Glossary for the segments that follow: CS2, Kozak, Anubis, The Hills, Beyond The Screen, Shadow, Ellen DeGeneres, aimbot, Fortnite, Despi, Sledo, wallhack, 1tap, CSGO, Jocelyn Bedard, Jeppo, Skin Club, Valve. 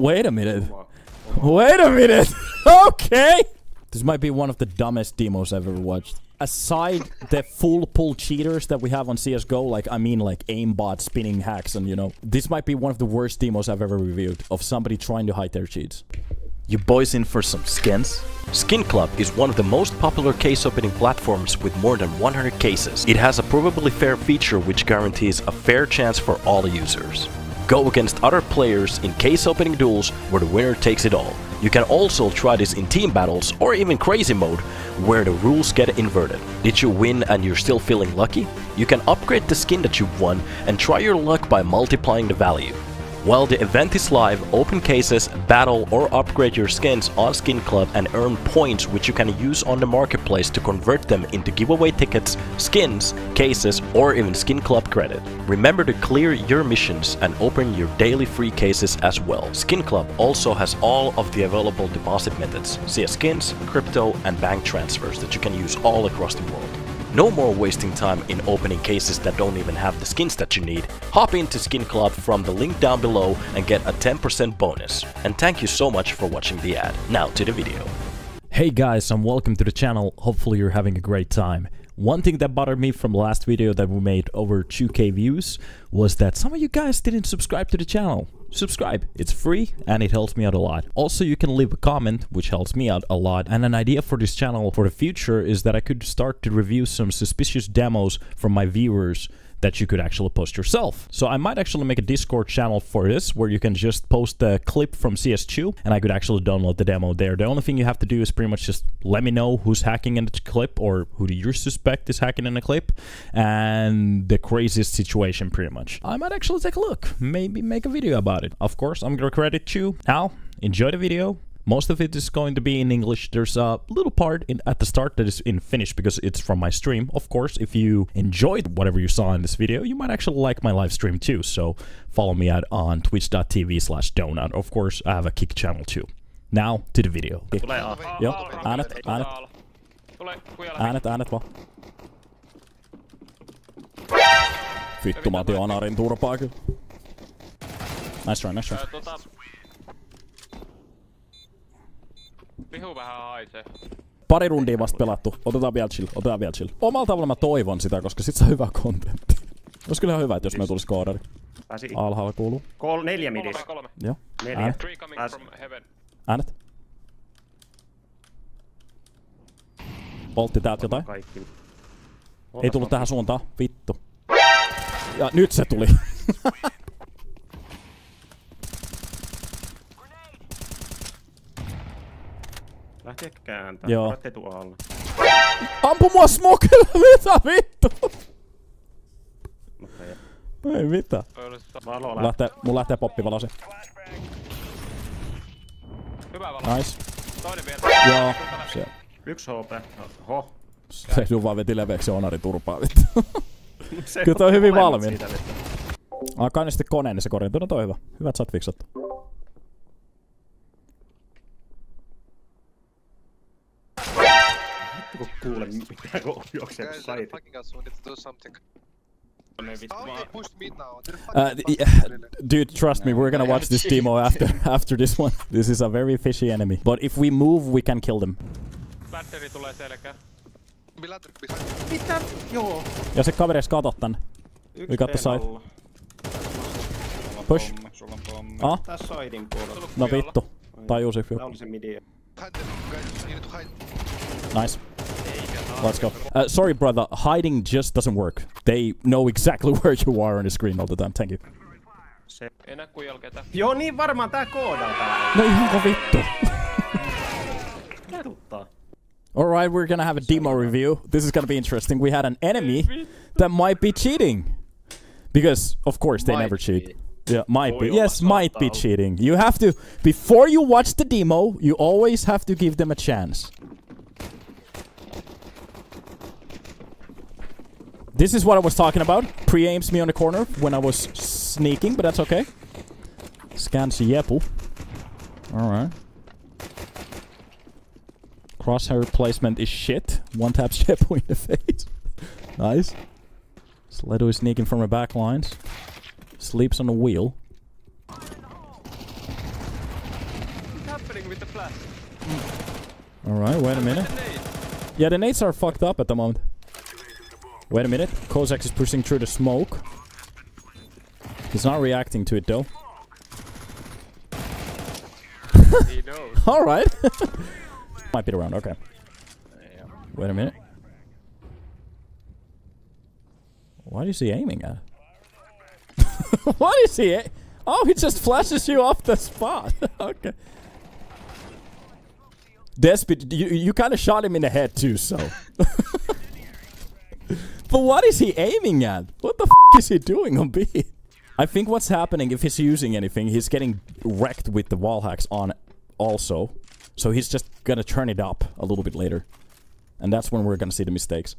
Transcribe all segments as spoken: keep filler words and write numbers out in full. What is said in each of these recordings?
Wait a minute. Oh my, oh my. Wait a minute. Okay. This might be one of the dumbest demos I've ever watched. Aside the full pull cheaters that we have on C S G O, like, I mean, like, aimbot, spinning hacks, and, you know, this might be one of the worst demos I've ever reviewed of somebody trying to hide their cheats. You boys in for some skins? Skin Club is one of the most popular case opening platforms with more than one hundred cases. It has a probably fair feature which guarantees a fair chance for all users. Go against other players in case opening duels where the winner takes it all. You can also try this in team battles or even crazy mode where the rules get inverted. Did you win and you're still feeling lucky? You can upgrade the skin that you've won and try your luck by multiplying the value. While the event is live, open cases, battle or upgrade your skins on Skin Club and earn points which you can use on the marketplace to convert them into giveaway tickets, skins, cases or even Skin Club credit. Remember to clear your missions and open your daily free cases as well. Skin Club also has all of the available deposit methods, see as skins, crypto and bank transfers that you can use all across the world. No more wasting time in opening cases that don't even have the skins that you need. Hop into Skin Club from the link down below and get a ten percent bonus. And thank you so much for watching the ad. Now to the video. Hey guys, and welcome to the channel. Hopefully you're having a great time. One thing that bothered me from the last video that we made over two K views was that some of you guys didn't subscribe to the channel. Subscribe, it's free and it helps me out a lot. Also, you can leave a comment, which helps me out a lot. And an idea for this channel for the future is that I could start to review some suspicious demos from my viewers that you could actually post yourself. So I might actually make a Discord channel for this where you can just post a clip from C S two and I could actually download the demo there. The only thing you have to do is pretty much just let me know who's hacking in the clip or who do you suspect is hacking in the clip and the craziest situation pretty much. I might actually take a look, maybe make a video about it. Of course, I'm gonna credit you. Now, enjoy the video. Most of it is going to be in English. There's a little part in, at the start that is in Finnish because it's from my stream. Of course, if you enjoyed whatever you saw in this video, you might actually like my live stream too. So follow me out on Twitch dot T V slash donut. Of course, I have a kick channel too. Now to the video. Yep. Annat, annat. Annat, annat vaan. Vittu, mä otin anarin turpaa kyllä. Nice try, nice try. Pihu vähän haisee. Pari rundia vasta pelattu. Otetaan vielä chill, otetaan vielä chill. Omalla tavalla mä toivon sitä, koska sit se on hyvä kontentti. Ois kyllä hyvä, et jos me tulis koodari. Alhaalla kuuluu. Kol neljä midis. Kolme. Joo. Neljä. Äänet. Poltti täältä jotain. Ei tullut tähän suuntaan. Vittu. Ja nyt se tuli. Lähteekö kääntää? Joo. Lähtee tuu alle. Ampu mua smokella! Mitä vittu? Ei mitä. Valo lähtee. Mun lähtee poppivalosi. Hyvä valo. Nice. Toinen vielä. Joo. Siellä. Yksi H P. Ho. Se sun vaan veti leveeksi onari turpaa vittu. Kyllä toi on hyvin valmiin. Ai kannisti koneen, niin se korjantui. No toi hyvä. Hyvät sä oot fiksattu. Kuule, kuule mitään kun juoksee kun sait. Dude, trust me, we're gonna watch this demo after after this one. This is a very fishy enemy. But if we move, we can kill them. Batteri tulee selkään. Mitä? Joo. Jos et kavereis katot tänne. We got the side. Push. Ah? No vittu. Tajusin. Nice. Let's go. Uh, sorry, brother. Hiding just doesn't work. They know exactly where you are on the screen all the time. Thank you. Joo, niin varmaan tää koodataan. No ihanko vittu. Alright, we're gonna have a demo review. This is gonna be interesting. We had an enemy that might be cheating. Because, of course, they might never cheat. Be. Yeah, might be. Yes, might be cheating. You have to... Before you watch the demo, you always have to give them a chance. This is what I was talking about. Pre-aims me on the corner when I was sneaking, but that's okay. Scans Jeppo. Alright. Crosshair placement is shit. One taps Jeppo in the face. Nice. Sledo is sneaking from the back lines. Sleeps on the wheel. happening with the flash? Alright, wait a minute. Yeah, the nades are fucked up at the moment. Wait a minute. Kozak is pushing through the smoke. He's not reacting to it though. He knows. Alright. Might be the round, okay. Wait a minute. What is he aiming at? What is he? Oh, he just flashes you off the spot. Okay. Despi, you, you kind of shot him in the head too, so. But what is he aiming at? What the f is he doing on B? I think what's happening, if he's using anything, he's getting wrecked with the wall hacks on also. So he's just gonna turn it up a little bit later. And that's when we're gonna see the mistakes.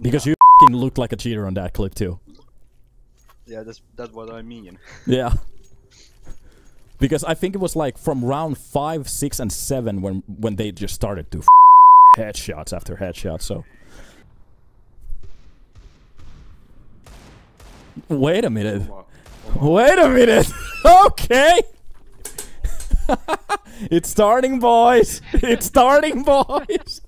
Because yeah. You f***ing looked like a cheater on that clip too. Yeah, that's, that's what I mean. Yeah. Because I think it was like from round five, six, and seven when, when they just started to f*** headshots after headshots, so... Wait a minute. Oh my, oh my. Wait a minute! Okay! It's starting, boys! It's starting, boys!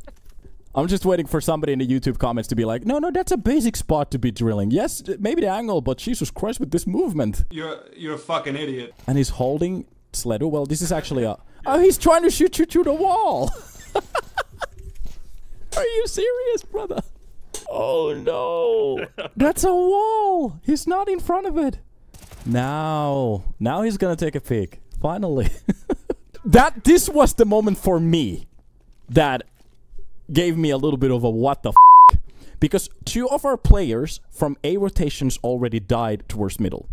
I'm just waiting for somebody in the YouTube comments to be like, no, no, that's a basic spot to be drilling. Yes, maybe the angle, but Jesus Christ with this movement. You're you're a fucking idiot. And he's holding Sledo. Well, this is actually a... Oh, he's trying to shoot you through the wall! Are you serious, brother? Oh, no. That's a wall. He's not in front of it. Now. Now he's going to take a peek. Finally. That this was the moment for me that gave me a little bit of a what the f***. Because two of our players from A rotations already died towards middle.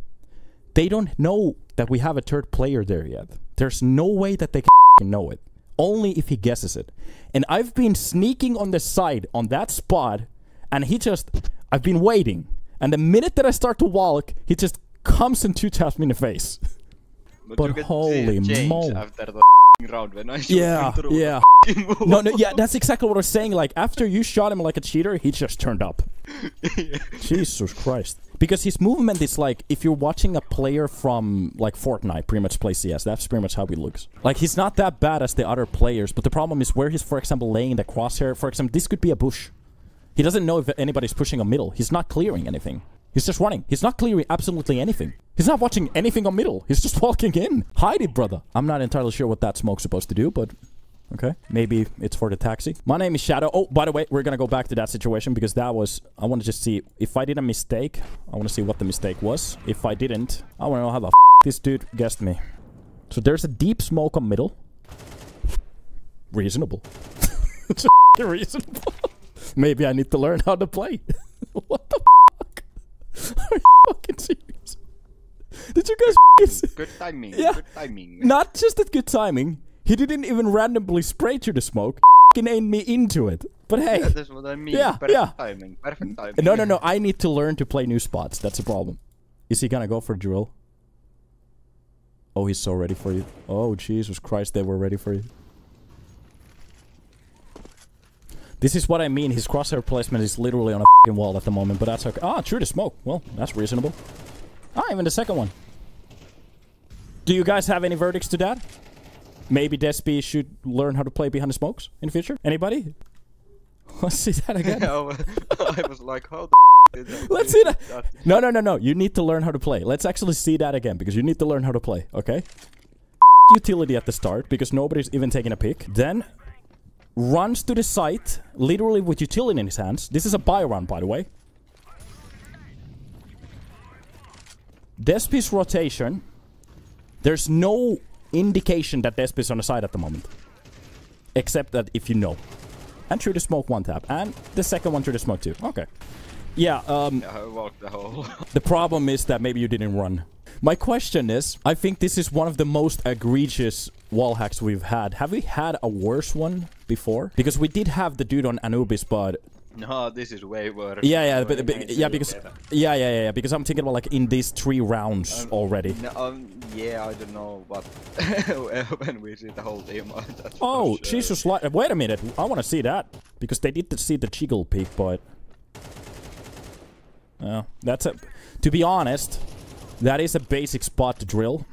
They don't know that we have a third player there yet. There's no way that they can know it. Only if he guesses it. And I've been sneaking on the side on that spot. And he just, I've been waiting. And the minute that I start to walk, he just comes and two taps me in the face. But, but holy moly. After the round when I yeah, yeah. no, no, yeah, that's exactly what I was saying. Like, after you shot him like a cheater, he just turned up. Yeah. Jesus Christ. Because his movement is like, if you're watching a player from, like, Fortnite pretty much play C S, that's pretty much how he looks. Like, he's not that bad as the other players, but the problem is where he's, for example, laying the crosshair. For example, this could be a bush. He doesn't know if anybody's pushing on middle. He's not clearing anything. He's just running. He's not clearing absolutely anything. He's not watching anything on middle. He's just walking in. Hide it, brother. I'm not entirely sure what that smoke's supposed to do, but... Okay. Maybe it's for the taxi. My name is Shadow. Oh, by the way, we're gonna go back to that situation because that was... I want to just see... If I did a mistake, I want to see what the mistake was. If I didn't, I want to know how the f*** this dude guessed me. So there's a deep smoke on middle. Reasonable. It's reasonable. Maybe I need to learn how to play. What the fuck? Are you fucking serious? Did you guys good, see? Good timing. Yeah. Good timing. Not just that good timing. He didn't even randomly spray through the smoke. Fucking aimed me into it. But hey. Yeah, that's what I mean. Yeah, perfect yeah. timing. Perfect timing. No, no, no. I need to learn to play new spots. That's a problem. Is he gonna go for a drill? Oh, he's so ready for you. Oh, Jesus Christ. They were ready for you. This is what I mean, his crosshair placement is literally on a f***ing wall at the moment, but that's okay. Ah, true to smoke. Well, that's reasonable. Ah, even the second one. Do you guys have any verdicts to that? Maybe Despi should learn how to play behind the smokes in the future? Anybody? Let's see that again. I was like, how the f*** did that? Let's see that. that. No, no, no, no. You need to learn how to play. Let's actually see that again, because you need to learn how to play, okay? Utility at the start, because nobody's even taking a peek. Then... runs to the site, literally with utility in his hands. This is a buy round, by the way. Despi's rotation. There's no indication that Despi's on the side at the moment. Except that if you know. And through the smoke one tap. And the second one through the smoke too. Okay. Yeah, um... Yeah, I walked the hole. The problem is that maybe you didn't run. My question is, I think this is one of the most egregious wall hacks we've had. Have we had a worse one before? Because we did have the dude on Anubis, but... No, this is way worse. Yeah, yeah, but, but, yeah, because... Yeah, yeah, yeah, yeah, because I'm thinking about, like, in these three rounds um, already. No, um, yeah, I don't know, but... when we see the whole team... Oh, sure. Jesus, like, wait a minute, I want to see that. Because they did see the Chiggle peak, but... Uh, that's a... To be honest... That is a basic spot to drill.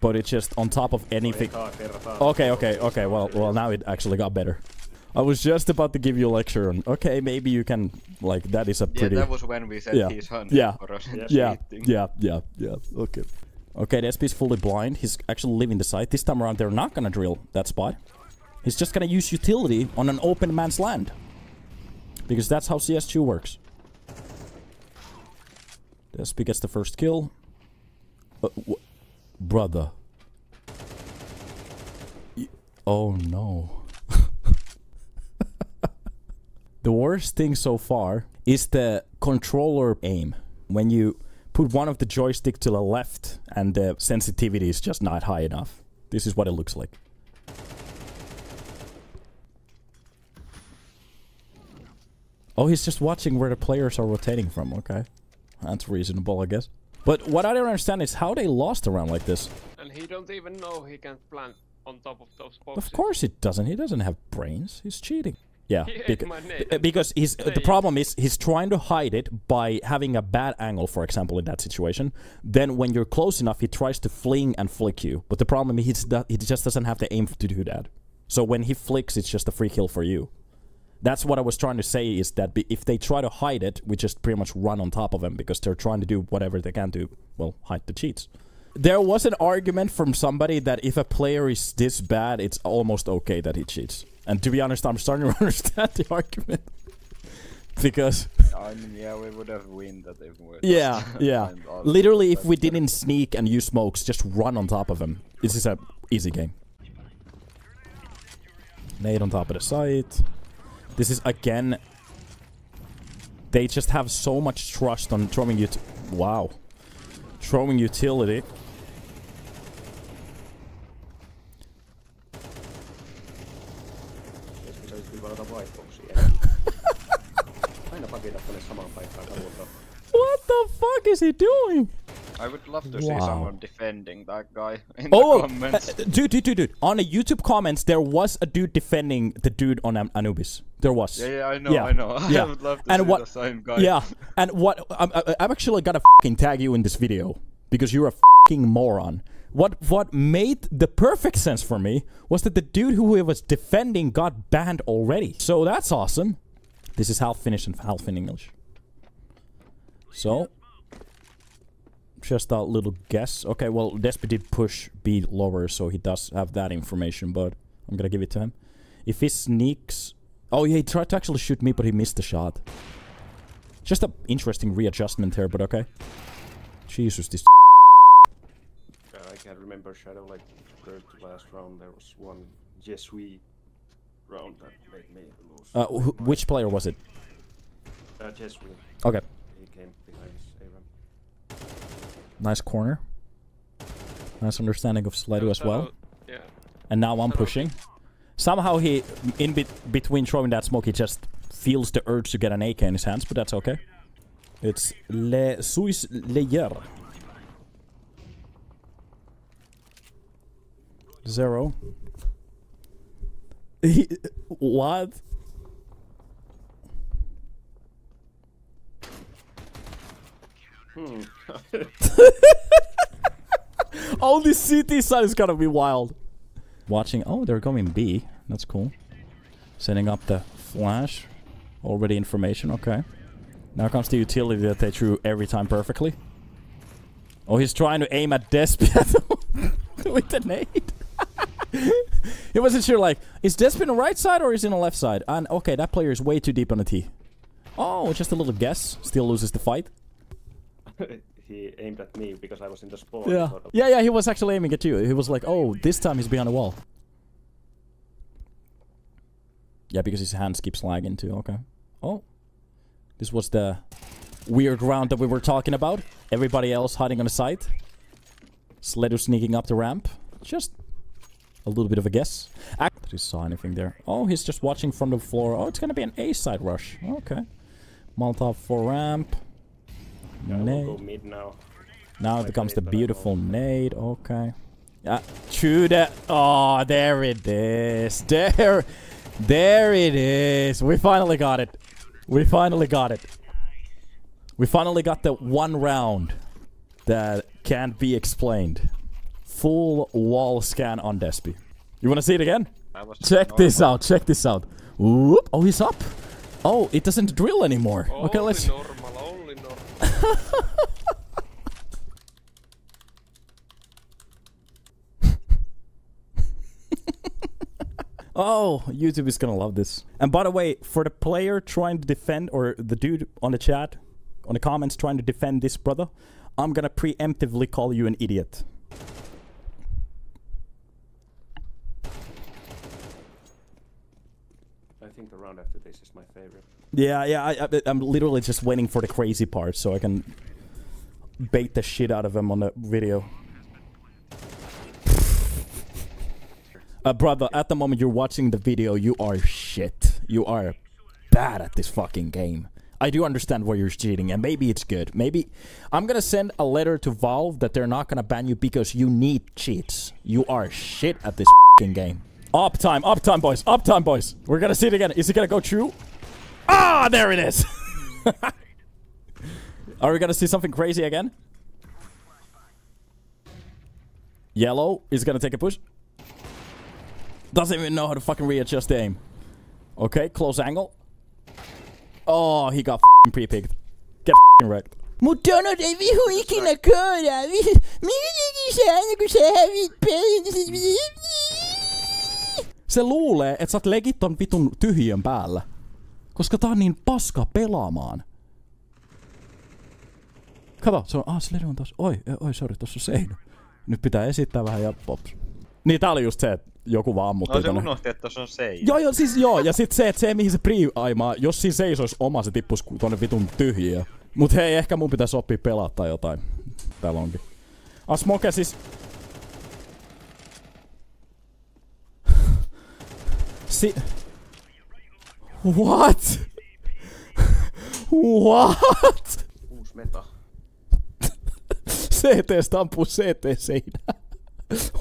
but it's just on top of anything. Okay, okay, okay. Well, well, now it actually got better. I was just about to give you a lecture on, okay, maybe you can, like, that is a pretty... Yeah, that was when we said yeah. he's hunting yeah. for us. Yeah. Yeah. yeah, yeah, yeah, okay. Okay, Despi is fully blind. He's actually leaving the site. This time around, they're not gonna drill that spot. He's just gonna use utility on an open man's land. Because that's how C S two works. Despi gets the first kill. Uh, Brother. Y oh, no. The worst thing so far is the controller aim. When you put one of the joystick to the left and the sensitivity is just not high enough. This is what it looks like. Oh, he's just watching where the players are rotating from. Okay. That's reasonable, I guess. But what I don't understand is how they lost a round like this. And he don't even know he can plant on top of those boxes. Of course he doesn't. He doesn't have brains. He's cheating. Yeah, beca because he's, the problem is he's trying to hide it by having a bad angle, for example, in that situation. Then when you're close enough, he tries to fling and flick you. But the problem is he's he just doesn't have the aim to do that. So when he flicks, it's just a free kill for you. That's what I was trying to say, is that if they try to hide it, we just pretty much run on top of them because they're trying to do whatever they can to, well, hide the cheats. There was an argument from somebody that if a player is this bad, it's almost okay that he cheats. And to be honest, I'm starting to understand the argument. Because... I mean, yeah, we would have win that even worse. Yeah, yeah. Literally, if we didn't sneak and use smokes, just run on top of him. This is an easy game. Nade on top of the site. This is, again... They just have so much trust on throwing ut... Wow. Throwing utility. What the fuck is he doing? I would love to wow. see someone defending that guy in oh, the comments. Uh, dude, dude, dude, dude. On the YouTube comments, there was a dude defending the dude on um, Anubis. There was. Yeah, yeah, I know, yeah. I know. Yeah. I would love to and see what, the same guy. Yeah, and what... I'm, I'm actually gonna fucking tag you in this video. Because you're a fucking moron. What, what made the perfect sense for me was that the dude who he was defending got banned already. So that's awesome. This is half Finnish and half in English. So, just a little guess. Okay, well, Despi did push B lower, so he does have that information, but I'm gonna give it to him. If he sneaks... Oh, yeah, he tried to actually shoot me, but he missed the shot. Just an interesting readjustment here, but okay. Jesus, this... Uh, I can't remember Shadow, like, third to last round, there was one yes we round that made me lose. Uh, wh which player was it? Uh, yes we. Okay. Nice corner. Nice understanding of Sledo as well. Yeah. And now I'm pushing. Somehow he, in be between throwing that smoke, he just feels the urge to get an A K in his hands, but that's okay. It's Le Suis Leyer. Zero. What? Hmm. Oh, this C T side is gonna be wild. Watching. Oh, they're going B. That's cool. Setting up the flash. Already information. Okay. Now comes the utility that they threw every time perfectly. Oh, he's trying to aim at Despi with the nade. He wasn't sure, like, is Despi on the right side or is he on the left side? And okay, that player is way too deep on the T. Oh, just a little guess. Still loses the fight. He aimed at me because I was in the spawn. Yeah, sort of. yeah, yeah. He was actually aiming at you. He was like, "Oh, this time he's behind a wall." Yeah, because his hands keep lagging too. Okay. Oh, this was the weird round that we were talking about. Everybody else hiding on the side. Sledo sneaking up the ramp. Just a little bit of a guess. I actually saw anything there. Oh, he's just watching from the floor. Oh, it's gonna be an A side rush. Okay. Molotov for ramp. Yeah, we'll go mid now. Now it comes the beautiful nade. Okay. Yeah, true that. Oh, there it is. There, there it is. We finally got it. We finally got it. We finally got the one round that can't be explained. full wall scan on Despi. You want to see it again? Check this out. Check this out. Whoop. Oh, he's up. Oh, it doesn't drill anymore. Only okay, let's. Normal, only normal. Oh, YouTube is gonna love this. And by the way, for the player trying to defend, or the dude on the chat, on the comments trying to defend this brother, I'm gonna preemptively call you an idiot. I think the round after this is my favorite. Yeah, yeah, I, I, I'm literally just waiting for the crazy part so I can bait the shit out of him on the video. Uh, brother, at the moment you're watching the video, you are shit. You are bad at this fucking game. I do understand why you're cheating, and maybe it's good. Maybe I'm gonna send a letter to Valve that they're not gonna ban you because you need cheats. You are shit at this fucking game. Uptime, uptime, boys, uptime, boys. We're gonna see it again. Is it gonna go true? Ah, there it is. Are we gonna see something crazy again? Yellow is gonna take a push. Doesn't even know how to fucking readjust the aim. Okay, close angle. Oh, he got f***ing pre-picked. Get f***ing wrecked. Se luulee, et sä oot legit ton vitun tyhjön päällä. Koska tää on niin paska pelaamaan. Kato, se on... Ah, Sledo on taas. Oi, oi, sorry, tossa on seinä. Nyt pitää esittää vähän ja pops. Niin tää oli just se, että joku vaan ammutti. No se tonne. Unohti, että se on seinä. Joo, joo, siis joo, ja sit se, että se mihin se pre-aimaa, jos siinä seisois oma, se tippus tonne vitun tyhjiä. Mut hei, ehkä mun pitäis oppii pelata tai jotain. Täällä onkin. Ah, smoke siis... Si... What? What? Uus meta. C T-stä ampuu C T-seinää.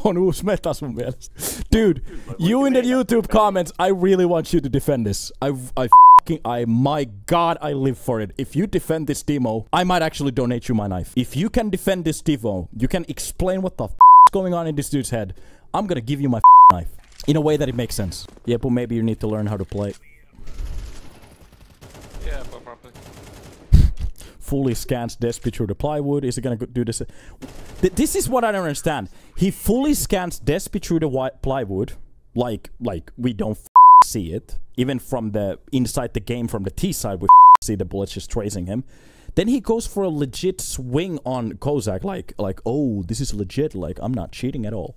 On uusi meta sun mielestä. Dude, you in the YouTube comments, I really want you to defend this. I, I fucking, I, my god, I live for it. If you defend this demo, I might actually donate you my knife. If you can defend this demo, you can explain what the f is going on in this dude's head. I'm gonna give you my knife. In a way that it makes sense. Yeah, but maybe you need to learn how to play. Yeah, but probably. Fully scans Despi through the plywood. Is he gonna do this? This is what I don't understand. He fully scans Despi through the plywood, like like we don't f see it. Even from the inside the game, from the T side, we f see the bullets just tracing him. Then he goes for a legit swing on Kozak, like like oh, this is legit. Like I'm not cheating at all.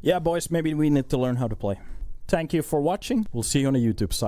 Yeah, boys, maybe we need to learn how to play. Thank you for watching. We'll see you on the YouTube side.